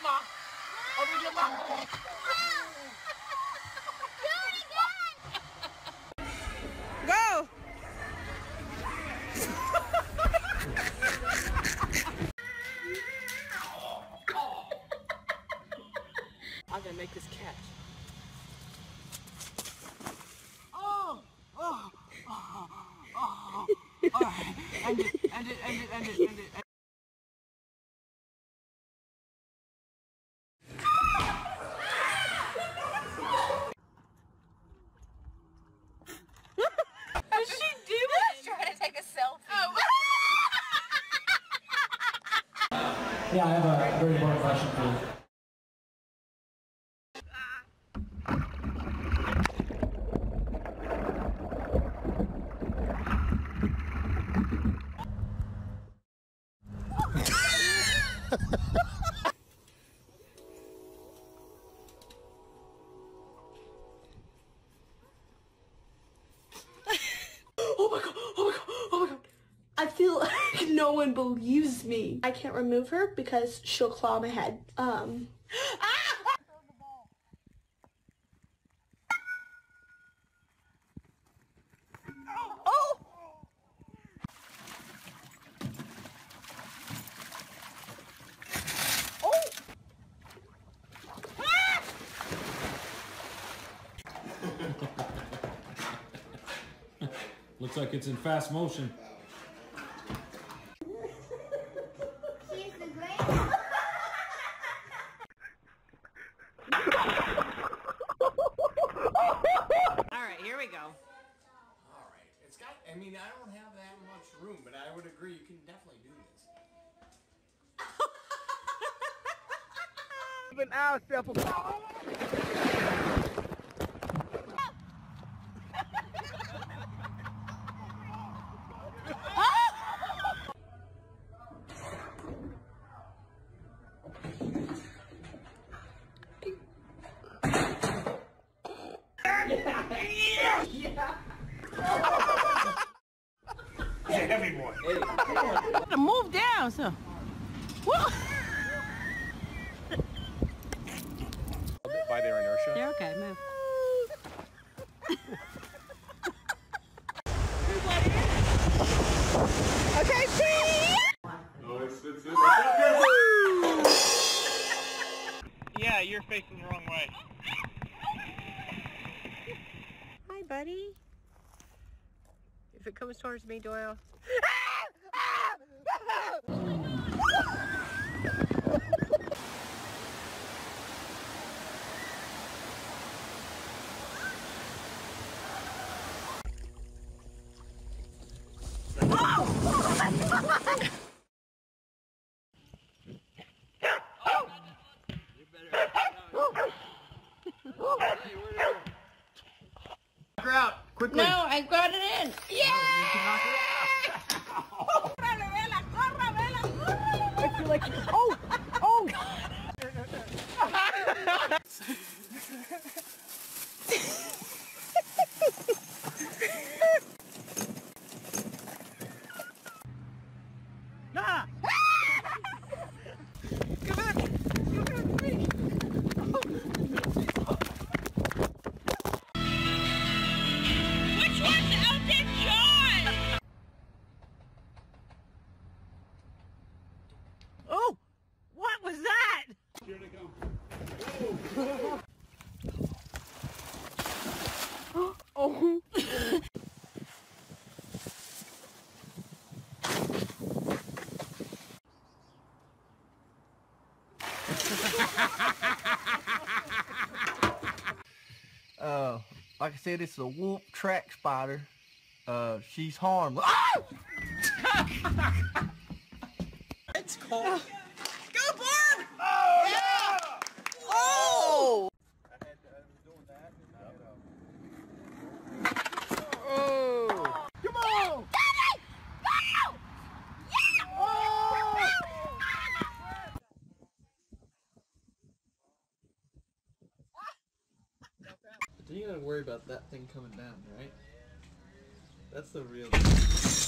Mama. Over to your mom. Do it again. Go. I'm going to make this catch. Oh. All right. End it. Yeah, I have a very important question for you. Oh my god. I feel like no one believes me. I can't remove her because she'll claw my head. Looks like it's in fast motion. I mean, I don't have that much room, but I would agree you can definitely do this. Even I'll step everyone. Hey. Move down, sir. What? By their inertia. They're okay, move. Okay, see? No, it's yeah, you're facing the wrong way. Hi, buddy. If it comes towards me, Doyle. Quickly. No, I got it in. Yeah! I feel like, oh, God. Oh. Like I said, it's a wolf track spider. She's harmless. Oh! It's cold. Go, Barb! Oh, yeah! You gotta worry about that thing coming down, right? That's the real thing.